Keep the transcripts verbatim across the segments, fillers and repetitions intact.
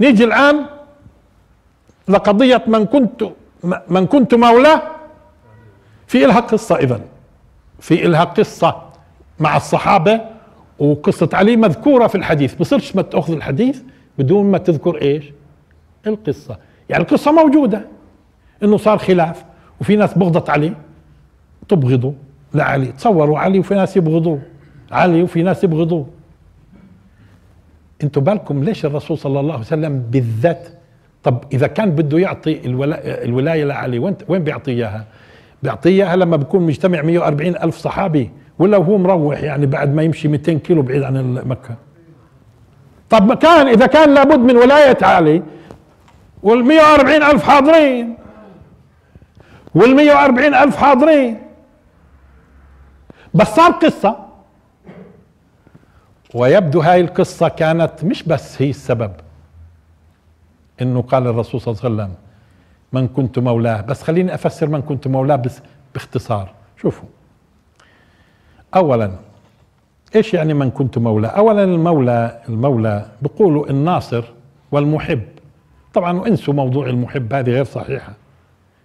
نيجي الآن لقضية من كنت من كنت مولاه، في إلها قصة، إذن في إلها قصة مع الصحابة، وقصة علي مذكورة في الحديث، بصيرش ما تأخذ الحديث بدون ما تذكر إيش القصة. يعني القصة موجودة إنه صار خلاف وفي ناس بغضت عليه، تبغضوا لعلي، تصوروا علي وفي ناس يبغضوه، علي وفي ناس يبغضوه. انتوا بالكم ليش الرسول صلى الله عليه وسلم بالذات؟ طب اذا كان بده يعطي الولا الولايه لعلي، وين وين بيعطيه اياها؟ بيعطيه اياها لما بكون مجتمع مئة وأربعين ألف صحابي، ولا وهو مروح يعني بعد ما يمشي مئتين كيلو بعيد عن مكه. طب كان اذا كان لابد من ولايه علي وال مئة وأربعين ألف حاضرين وال مئة وأربعين ألف حاضرين، بس صار قصه، ويبدو هاي القصة كانت مش بس هي السبب انه قال الرسول صلى الله عليه وسلم من كنت مولاه. بس خليني افسر من كنت مولاه بس باختصار. شوفوا اولا ايش يعني من كنت مولاه. اولا المولى، المولى بيقولوا الناصر والمحب، طبعا وانسوا موضوع المحب، هذه غير صحيحة.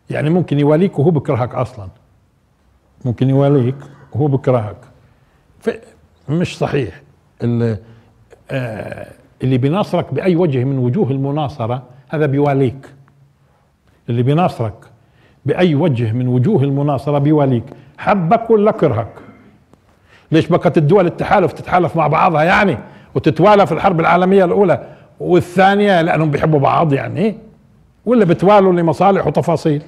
يعني ممكن يواليك وهو بكرهك اصلا، ممكن يواليك وهو بكرهك، مش صحيح. اللي بيناصرك بأي وجه من وجوه المناصرة هذا بيواليك، اللي بيناصرك بأي وجه من وجوه المناصرة بيواليك، حبك ولا كرهك. ليش بقت الدول التحالف تتحالف مع بعضها يعني وتتوالى في الحرب العالمية الأولى والثانية؟ لأنهم بيحبوا بعض يعني، ولا بتوالوا لمصالح وتفاصيل؟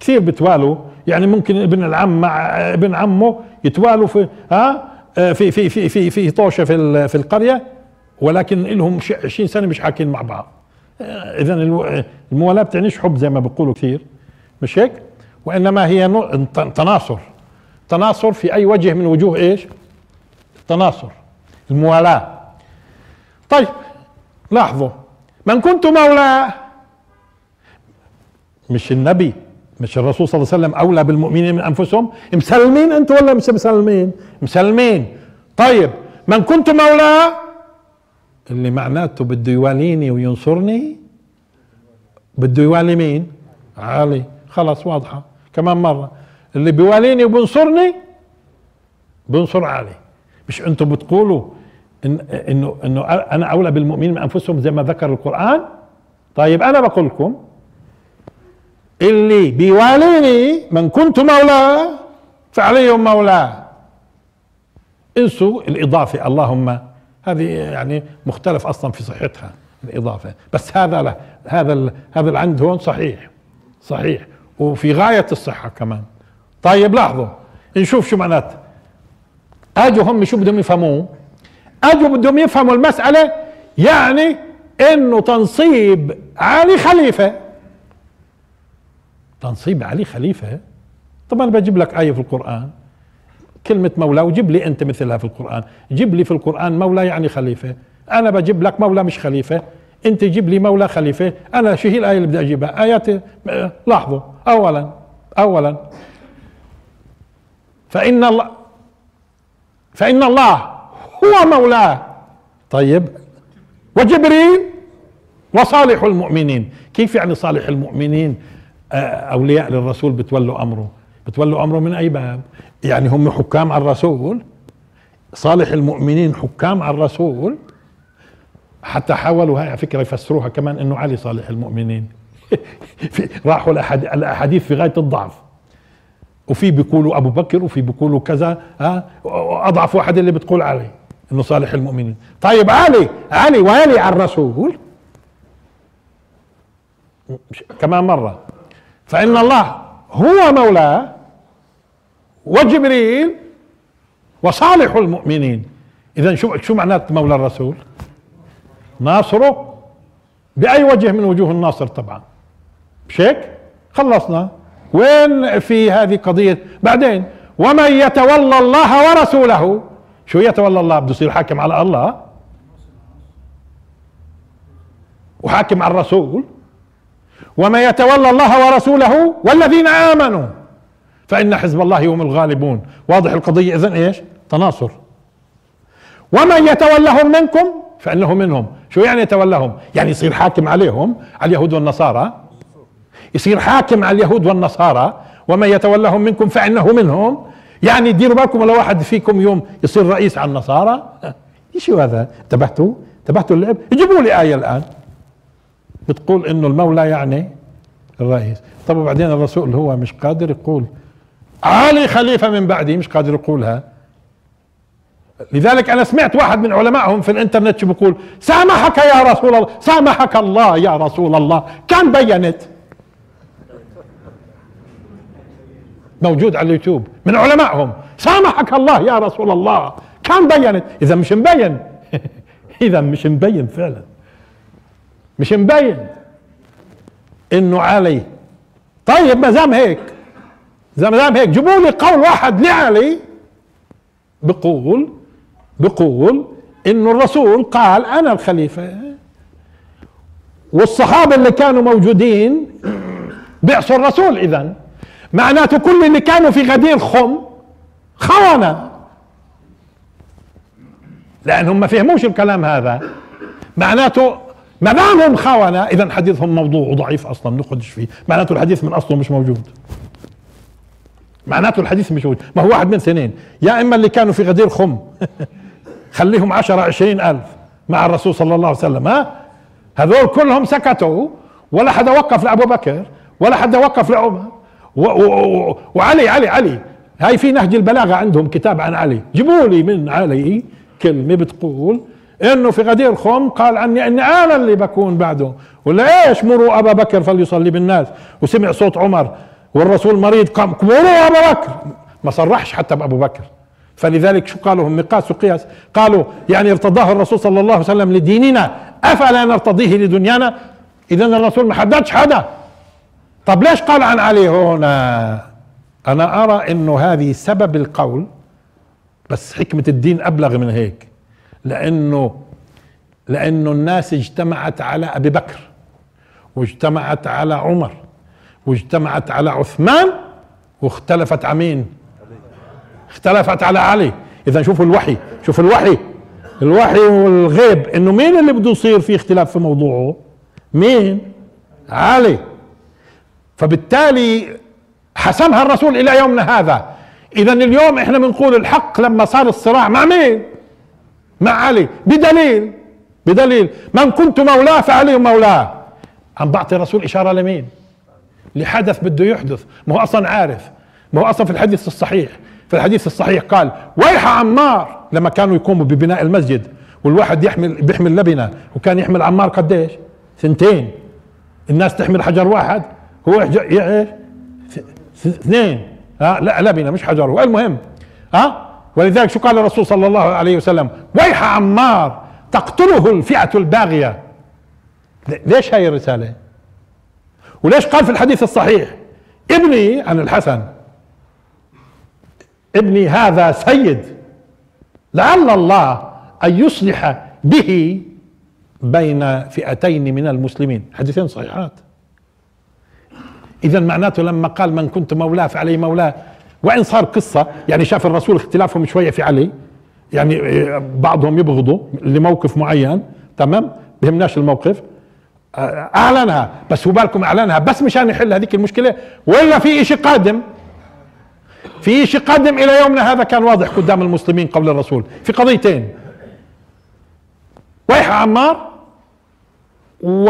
كثير بتوالوا، يعني ممكن ابن العم مع ابن عمه يتوالوا في ها في في في في في طوشه في في القريه، ولكن لهم عشرين سنة مش حاكين مع بعض. اذا الموالاه بتعنيش حب زي ما بيقولوا كثير، مش هيك؟ وانما هي تناصر، تناصر في اي وجه من وجوه ايش؟ التناصر، الموالاه. طيب لاحظوا من كنت مولاه، مش النبي مش الرسول صلى الله عليه وسلم أولى بالمؤمنين من أنفسهم؟ مسلمين أنت ولا مش مسلمين؟ مسلمين. طيب من كنت مولاه اللي معناته بده يواليني وينصرني، بده يوالي مين؟ علي. خلاص واضحة. كمان مرة، اللي بيواليني وبينصرني بينصر علي. مش أنتم بتقولوا إن إنه إنه أنا أولى بالمؤمنين من أنفسهم زي ما ذكر القرآن؟ طيب أنا بقول لكم اللي بيواليني من كنت مولاه فعليهم مولاه. انسوا الاضافه، اللهم هذه يعني مختلف اصلا في صحتها الاضافه، بس هذا له هذا ال هذا اللي عند هون صحيح، صحيح وفي غايه الصحه كمان. طيب لاحظوا نشوف شو معناته. اجوا هم شو بدهم يفهموه؟ اجوا بدهم يفهموا المساله يعني انه تنصيب علي خليفه، تنصيب علي خليفة. طبعا بجيب لك آية في القرآن، كلمة مولى، وجيب لي أنت مثلها في القرآن، جيب لي في القرآن مولى يعني خليفة، أنا بجيب لك مولى مش خليفة، أنت جيب لي مولى خليفة، أنا شو هي الآية اللي بدي أجيبها؟ آيات. لاحظوا أولا أولا فإن الله فإن الله هو مولاه، طيب وجبريل وصالح المؤمنين. كيف يعني صالح المؤمنين؟ أولياء للرسول بتولوا أمره، بتولوا أمره من أي باب؟ يعني هم حكام على الرسول، صالح المؤمنين حكام على الرسول. حتى حاولوا هاي على فكرة يفسروها كمان إنه علي صالح المؤمنين راحوا الأحاديث في غاية الضعف، وفي بيقولوا أبو بكر وفي بيقولوا كذا، ها أضعف واحد اللي بتقول علي إنه صالح المؤمنين. طيب علي علي والي على الرسول. كمان مرة، فإن الله هو مولاه وجبريل وصالح المؤمنين. إذا شو شو معنات مولى الرسول؟ ناصره بأي وجه من وجوه الناصر طبعا. مش هيك؟ خلصنا. وين في هذه قضية بعدين؟ ومن يتولى الله ورسوله. شو يتولى الله؟ بده يصير حاكم على الله وحاكم على الرسول. وما يتولى الله ورسوله والذين آمنوا فإن حزب الله هم الغالبون. واضح القضية إذن إيش؟ تناصر. ومن يتولهم منكم فإنه منهم. شو يعني يتولاهم؟ يعني يصير حاكم عليهم، على اليهود والنصارى، يصير حاكم على اليهود والنصارى، ومن يتولاهم منكم فإنه منهم. يعني ديروا بالكم ولا واحد فيكم يوم يصير رئيس على النصارى. ايش هذا؟ انتبهتوا؟ انتبهتوا اللعب؟ جيبوا لي آية الآن بتقول انه المولى يعني الرئيس. طب وبعدين الرسول هو مش قادر يقول علي خليفة من بعدي، مش قادر يقولها. لذلك انا سمعت واحد من علمائهم في الانترنت شو بيقول: سامحك يا رسول الله، سامحك الله يا رسول الله، كان بينت موجود على اليوتيوب من علمائهم، سامحك الله يا رسول الله كان بينت. اذا مش مبين اذا مش مبين فعلا، مش مبين انه علي. طيب ما دام هيك، ما دام هيك جيبوا لي قول واحد لعلي بقول بقول انه الرسول قال انا الخليفه، والصحابه اللي كانوا موجودين بعثوا الرسول. اذا معناته كل اللي كانوا في غدير خم خونه، لانهم ما فهموش الكلام هذا. معناته ما دامهم خونه اذا حديثهم موضوع وضعيف اصلا، نخدش فيه. معناته الحديث من اصله مش موجود، معناته الحديث مش موجود. ما هو واحد من اثنين، يا اما اللي كانوا في غدير خم خليهم عشرة عشرين الف مع الرسول صلى الله عليه وسلم، ها هذول كلهم سكتوا، ولا حدا وقف لابو بكر، ولا حدا وقف لعمر. وعلي علي علي هاي في نهج البلاغة عندهم كتاب عن علي، جيبوا لي من علي كلمة بتقول انه في غدير خم قال عني اني انا اللي بكون بعده، ولا ايش مروا ابا بكر فليصلي بالناس، وسمع صوت عمر والرسول مريض قام مروا ابا بكر. ما صرحش حتى بابو بكر. فلذلك شو قالوا هم؟ مقاس وقياس. قالوا يعني ارتضاه الرسول صلى الله عليه وسلم لديننا، افلا نرتضيه لدنيانا؟ اذا الرسول ما حددش حدا. طب ليش قال عن علي هنا؟ انا ارى انه هذه سبب القول، بس حكمة الدين ابلغ من هيك، لانه لانه الناس اجتمعت على ابي بكر، واجتمعت على عمر، واجتمعت على عثمان، واختلفت على مين؟ اختلفت على علي. اذا شوفوا الوحي، شوفوا الوحي، الوحي والغيب، انه مين اللي بده يصير فيه اختلاف في موضوعه؟ مين؟ علي. فبالتالي حسمها الرسول الى يومنا هذا. اذا اليوم احنا بنقول الحق لما صار الصراع مع مين؟ مع علي. بدليل بدليل من كنت مولاه فعلي مولاه. عم بعطي الرسول اشاره لمين؟ لحدث بده يحدث. ما هو اصلا عارف، ما هو اصلا في الحديث الصحيح، في الحديث الصحيح قال: ويح عمار، لما كانوا يقوموا ببناء المسجد والواحد يحمل بيحمل لبنه، وكان يحمل عمار قديش؟ ثنتين. الناس تحمل حجر واحد، هو ايش؟ اثنين. ها لا، لبنه مش حجر هو. المهم ها، ولذلك شو قال الرسول صلى الله عليه وسلم؟ ويح عمار تقتله الفئة الباغية. ليش هاي الرسالة؟ وليش قال في الحديث الصحيح ابني عن الحسن ابني هذا سيد، لعل الله أن يصلح به بين فئتين من المسلمين. حديثين صحيحات. إذا معناته لما قال من كنت مولاه فعلي مولاه، وإن صار قصة يعني شاف الرسول اختلافهم شوية في علي، يعني بعضهم يبغضوا لموقف معين، تمام، بهمناش الموقف، أعلنها. بس هو بالكم أعلنها بس مشان يحل هذيك المشكلة، ولا في إشي قادم؟ في إشي قادم إلى يومنا هذا كان واضح قدام المسلمين قبل الرسول في قضيتين: ويح عمار، و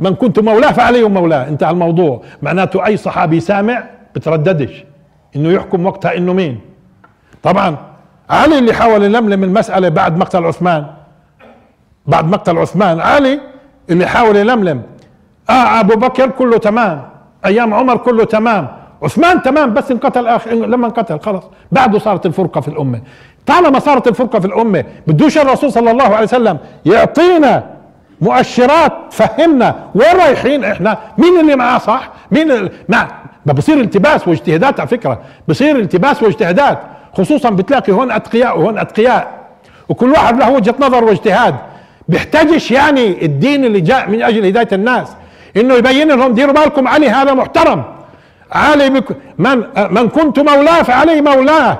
من كنت مولاه فعلي مولاه. انتهى الموضوع. معناته اي صحابي سامع بترددش انه يحكم وقتها انه مين. طبعا علي اللي حاول يلملم المسألة بعد مقتل عثمان، بعد مقتل عثمان علي اللي حاول يلملم. اه ابو بكر كله تمام، ايام عمر كله تمام، عثمان تمام، بس انقتل اخر لما انقتل خلص، بعده صارت الفرقة في الامة. طالما صارت الفرقة في الامة بدوش الرسول صلى الله عليه وسلم يعطينا مؤشرات تفهمنا وين رايحين احنا، مين اللي معاه صح، مين اللي مع. ما بصير التباس واجتهادات، على فكره بصير التباس واجتهادات، خصوصا بتلاقي هون اتقياء وهون اتقياء، وكل واحد له وجهه نظر واجتهاد. بيحتاجش يعني الدين اللي جاء من اجل هدايه الناس انه يبين لهم ديروا بالكم علي هذا محترم، علي بك من من كنت مولاه فعلي مولاه،